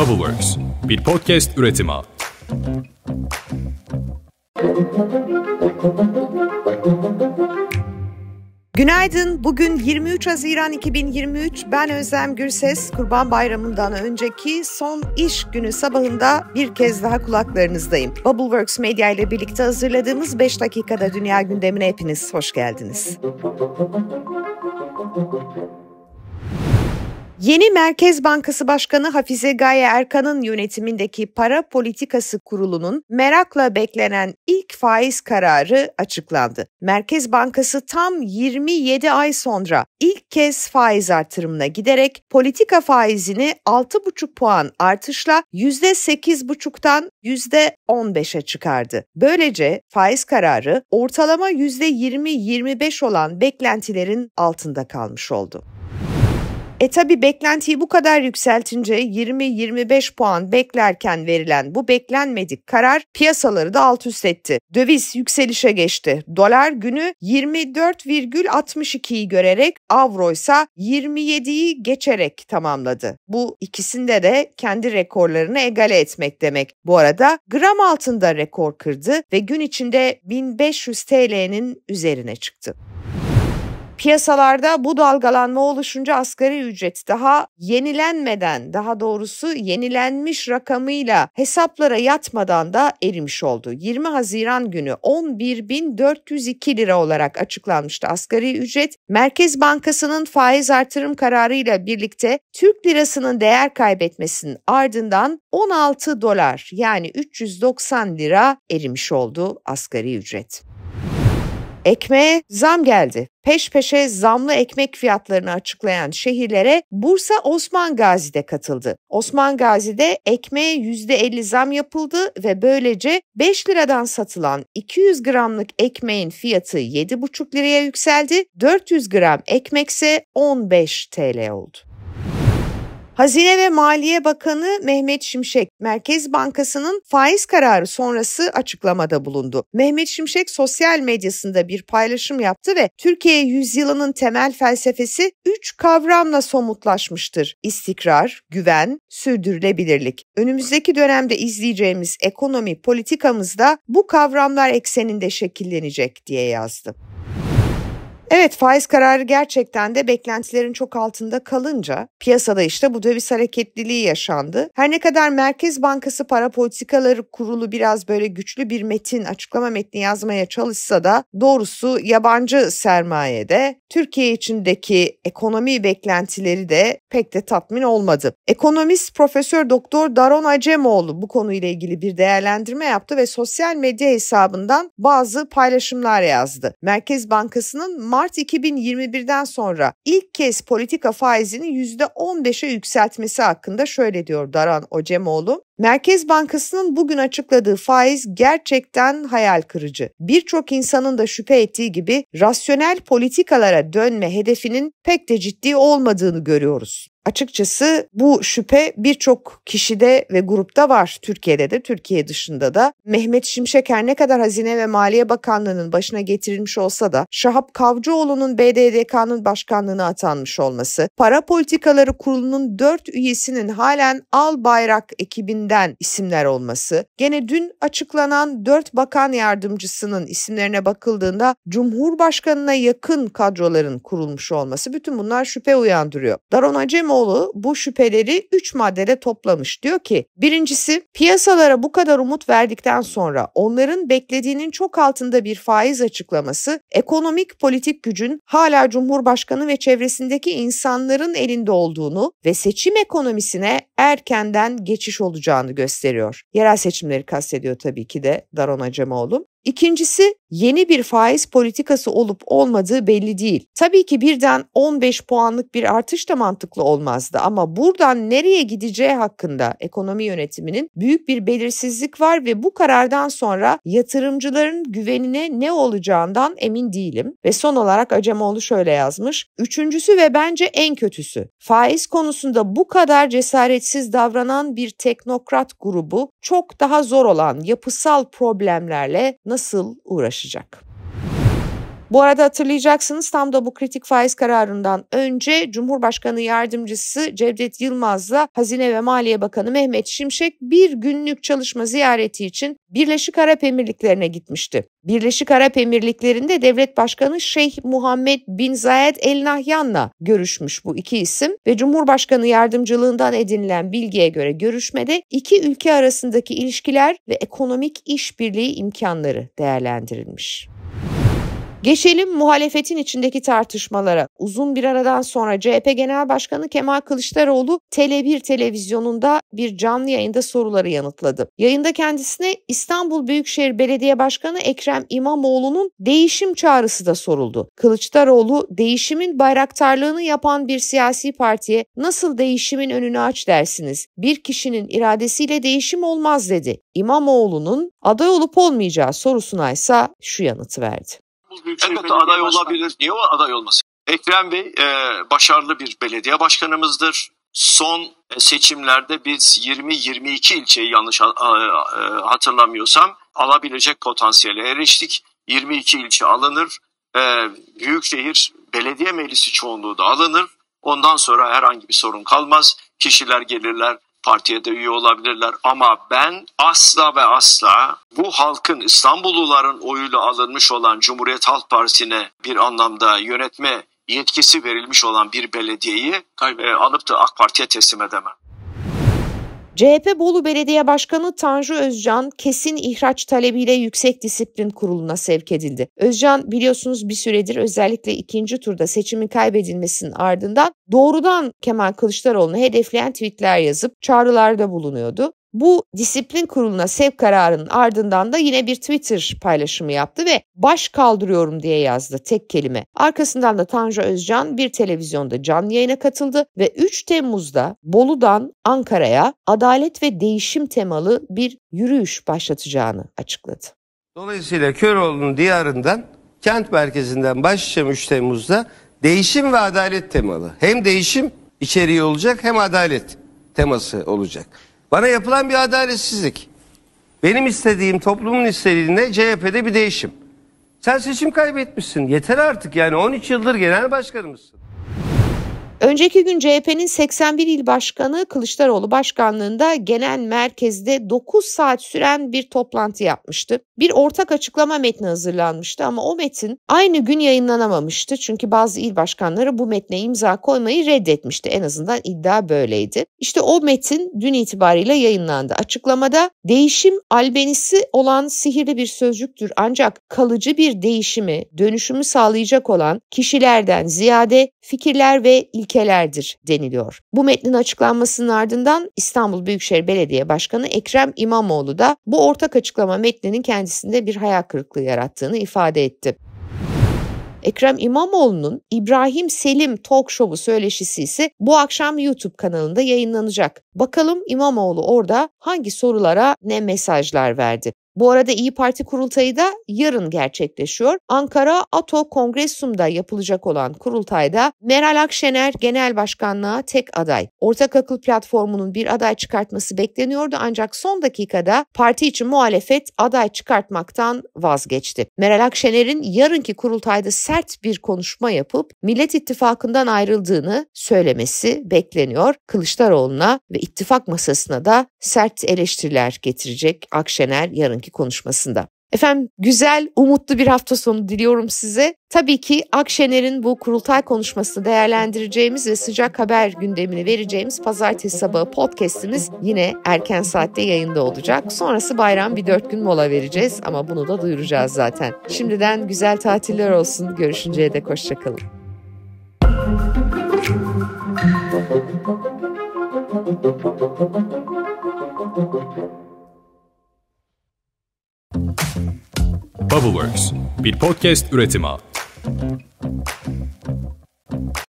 Bubbleworks, bir podcast üretimi. Günaydın. Bugün 23 Haziran 2023. Ben Özlem Gürses. Kurban Bayramı'ndan önceki son iş günü sabahında bir kez daha kulaklarınızdayım. Bubbleworks Media ile birlikte hazırladığımız 5 dakikada dünya gündemine hepiniz hoş geldiniz. Yeni Merkez Bankası Başkanı Hafize Gaye Erkan'ın yönetimindeki Para Politikası Kurulu'nun merakla beklenen ilk faiz kararı açıklandı. Merkez Bankası tam 27 ay sonra ilk kez faiz artırımına giderek politika faizini 6,5 puan artışla %8,5'tan %15'e çıkardı. Böylece faiz kararı ortalama %20-25 olan beklentilerin altında kalmış oldu. Tabi beklentiyi bu kadar yükseltince 20-25 puan beklerken verilen bu beklenmedik karar piyasaları da alt üst etti. Döviz yükselişe geçti. Dolar günü 24,62'yi görerek, avro ise 27'yi geçerek tamamladı. Bu ikisinde de kendi rekorlarını egale etmek demek. Bu arada gram altında rekor kırdı ve gün içinde 1500 TL'nin üzerine çıktı. Piyasalarda bu dalgalanma oluşunca asgari ücret yenilenmiş rakamıyla hesaplara yatmadan da erimiş oldu. 20 Haziran günü 11.402 lira olarak açıklanmıştı asgari ücret. Merkez Bankası'nın faiz artırım kararıyla birlikte Türk lirasının değer kaybetmesinin ardından 16 dolar yani 390 lira erimiş oldu asgari ücret. Ekmeğe zam geldi. Peş peşe zamlı ekmek fiyatlarını açıklayan şehirlere Bursa Osman Gazi'de katıldı. Osman Gazi'de ekmeğe %50 zam yapıldı ve böylece 5 liradan satılan 200 gramlık ekmeğin fiyatı 7,5 liraya yükseldi. 400 gram ekmekse 15 TL oldu. Hazine ve Maliye Bakanı Mehmet Şimşek, Merkez Bankası'nın faiz kararı sonrası açıklamada bulundu. Mehmet Şimşek sosyal medyasında bir paylaşım yaptı ve Türkiye yüzyılının temel felsefesi 3 kavramla somutlaşmıştır: İstikrar, güven, sürdürülebilirlik. Önümüzdeki dönemde izleyeceğimiz ekonomi politikamızda bu kavramlar ekseninde şekillenecek diye yazdı. Evet, faiz kararı gerçekten de beklentilerin çok altında kalınca piyasada işte bu döviz hareketliliği yaşandı. Her ne kadar Merkez Bankası Para Politikaları Kurulu biraz böyle güçlü bir açıklama metni yazmaya çalışsa da doğrusu yabancı sermayede Türkiye içindeki ekonomi beklentileri de pek de tatmin olmadı. Ekonomist Profesör Doktor Daron Acemoğlu bu konuyla ilgili bir değerlendirme yaptı ve sosyal medya hesabından bazı paylaşımlar yazdı. Merkez Bankası'nın Mart 2021'den sonra ilk kez politika faizini %15'e yükseltmesi hakkında şöyle diyor Daron Acemoğlu: Merkez Bankası'nın bugün açıkladığı faiz gerçekten hayal kırıcı. Birçok insanın da şüphe ettiği gibi rasyonel politikalara dönme hedefinin pek de ciddi olmadığını görüyoruz. Açıkçası bu şüphe birçok kişide ve grupta var. Türkiye'de de, Türkiye dışında da. Mehmet Şimşek her ne kadar Hazine ve Maliye Bakanlığı'nın başına getirilmiş olsa da Şahap Kavcıoğlu'nun BDDK'nın başkanlığına atanmış olması, Para Politikaları Kurulu'nun 4 üyesinin halen Al Bayrak ekibinden isimler olması, gene dün açıklanan 4 bakan yardımcısının isimlerine bakıldığında Cumhurbaşkanı'na yakın kadroların kurulmuş olması, bütün bunlar şüphe uyandırıyor. Daron Acemoğlu bu şüpheleri 3 maddede toplamış. Diyor ki, birincisi, piyasalara bu kadar umut verdikten sonra onların beklediğinin çok altında bir faiz açıklaması, ekonomik politik gücün hala Cumhurbaşkanı ve çevresindeki insanların elinde olduğunu ve seçim ekonomisine erkenden geçiş olacağını gösteriyor. Yerel seçimleri kastediyor tabii ki de Daron Acemoğlu. İkincisi, yeni bir faiz politikası olup olmadığı belli değil. Tabii ki birden 15 puanlık bir artış da mantıklı olmazdı ama buradan nereye gideceği hakkında ekonomi yönetiminin büyük bir belirsizlik var ve bu karardan sonra yatırımcıların güvenine ne olacağından emin değilim. Ve son olarak Acemoğlu şöyle yazmış: Üçüncüsü ve bence en kötüsü, faiz konusunda bu kadar cesaretsiz davranan bir teknokrat grubu çok daha zor olan yapısal problemlerle nasıl uğraşacak? Bu arada hatırlayacaksınız, tam da bu kritik faiz kararından önce Cumhurbaşkanı Yardımcısı Cevdet Yılmaz'la Hazine ve Maliye Bakanı Mehmet Şimşek bir günlük çalışma ziyareti için Birleşik Arap Emirlikleri'ne gitmişti. Birleşik Arap Emirlikleri'nde Devlet Başkanı Şeyh Muhammed bin Zayed El Nahyan'la görüşmüş bu iki isim ve Cumhurbaşkanı yardımcılığından edinilen bilgiye göre görüşmede iki ülke arasındaki ilişkiler ve ekonomik işbirliği imkanları değerlendirilmiş. Geçelim muhalefetin içindeki tartışmalara. Uzun bir aradan sonra CHP Genel Başkanı Kemal Kılıçdaroğlu Tele1 televizyonunda bir canlı yayında soruları yanıtladı. Yayında kendisine İstanbul Büyükşehir Belediye Başkanı Ekrem İmamoğlu'nun değişim çağrısı da soruldu. Kılıçdaroğlu, değişimin bayraktarlığını yapan bir siyasi partiye nasıl değişimin önünü aç dersiniz? Bir kişinin iradesiyle değişim olmaz dedi. İmamoğlu'nun aday olup olmayacağı sorusuna ise şu yanıtı verdi. Elbette aday olabilir. Niye o aday olmasın? Ekrem Bey başarılı bir belediye başkanımızdır. Son seçimlerde biz 20-22 ilçeyi yanlış hatırlamıyorsam alabilecek potansiyele eriştik. 22 ilçe alınır. Büyükşehir Belediye Meclisi çoğunluğu da alınır. Ondan sonra herhangi bir sorun kalmaz. Kişiler gelirler, partiye de üye olabilirler ama ben asla ve asla bu halkın, İstanbulluların oyuyla alınmış olan Cumhuriyet Halk Partisi'ne bir anlamda yönetme yetkisi verilmiş olan bir belediyeyi alıp da AK Parti'ye teslim edemem. CHP Bolu Belediye Başkanı Tanju Özcan kesin ihraç talebiyle Yüksek Disiplin Kurulu'na sevk edildi. Özcan biliyorsunuz bir süredir özellikle ikinci turda seçimin kaybedilmesinin ardından doğrudan Kemal Kılıçdaroğlu'nu hedefleyen tweetler yazıp çağrılarda bulunuyordu. Bu disiplin kuruluna sevk kararının ardından da yine bir Twitter paylaşımı yaptı ve baş kaldırıyorum diye yazdı tek kelime. Arkasından da Tanju Özcan bir televizyonda canlı yayına katıldı ve 3 Temmuz'da Bolu'dan Ankara'ya adalet ve değişim temalı bir yürüyüş başlatacağını açıkladı. Dolayısıyla Köroğlu'nun diyarından, kent merkezinden başlayacağım 3 Temmuz'da değişim ve adalet temalı. Hem değişim içeriği olacak hem adalet teması olacak. Bana yapılan bir adaletsizlik. Benim istediğim, toplumun istediğine CHP'de bir değişim. Sen seçim kaybetmişsin. Yeter artık yani, 13 yıldır genel başkanımızsın. Önceki gün CHP'nin 81 il başkanı Kılıçdaroğlu başkanlığında genel merkezde 9 saat süren bir toplantı yapmıştı. Bir ortak açıklama metni hazırlanmıştı ama o metin aynı gün yayınlanamamıştı. Çünkü bazı il başkanları bu metne imza koymayı reddetmişti. En azından iddia böyleydi. İşte o metin dün itibariyle yayınlandı. Açıklamada değişim albenisi olan sihirli bir sözcüktür. Ancak kalıcı bir değişimi, dönüşümü sağlayacak olan kişilerden ziyade fikirler ve ilkelerdir deniliyor. Bu metnin açıklanmasının ardından İstanbul Büyükşehir Belediye Başkanı Ekrem İmamoğlu da bu ortak açıklama metninin kendisinde bir hayal kırıklığı yarattığını ifade etti. Ekrem İmamoğlu'nun İbrahim Selim Talk Show'u söyleşisi ise bu akşam YouTube kanalında yayınlanacak. Bakalım İmamoğlu orada hangi sorulara ne mesajlar verdi. Bu arada İyi Parti kurultayı da yarın gerçekleşiyor. Ankara ATO Kongresi'nde yapılacak olan kurultayda Meral Akşener genel başkanlığa tek aday. Ortak Akıl platformunun bir aday çıkartması bekleniyordu ancak son dakikada parti için muhalefet aday çıkartmaktan vazgeçti. Meral Akşener'in yarınki kurultayda sert bir konuşma yapıp Millet İttifakı'ndan ayrıldığını söylemesi bekleniyor. Kılıçdaroğlu'na ve ittifak masasına da sert eleştiriler getirecek Akşener yarınki konuşmasında. Efendim, güzel, umutlu bir hafta sonu diliyorum size. Tabii ki Akşener'in bu kurultay konuşmasını değerlendireceğimiz ve sıcak haber gündemini vereceğimiz pazartesi sabahı podcast'imiz yine erken saatte yayında olacak. Sonrası bayram, bir 4 gün mola vereceğiz ama bunu da duyuracağız zaten. Şimdiden güzel tatiller olsun. Görüşünceye dek hoşça kalın. Bubbleworks bir podcast üretimi.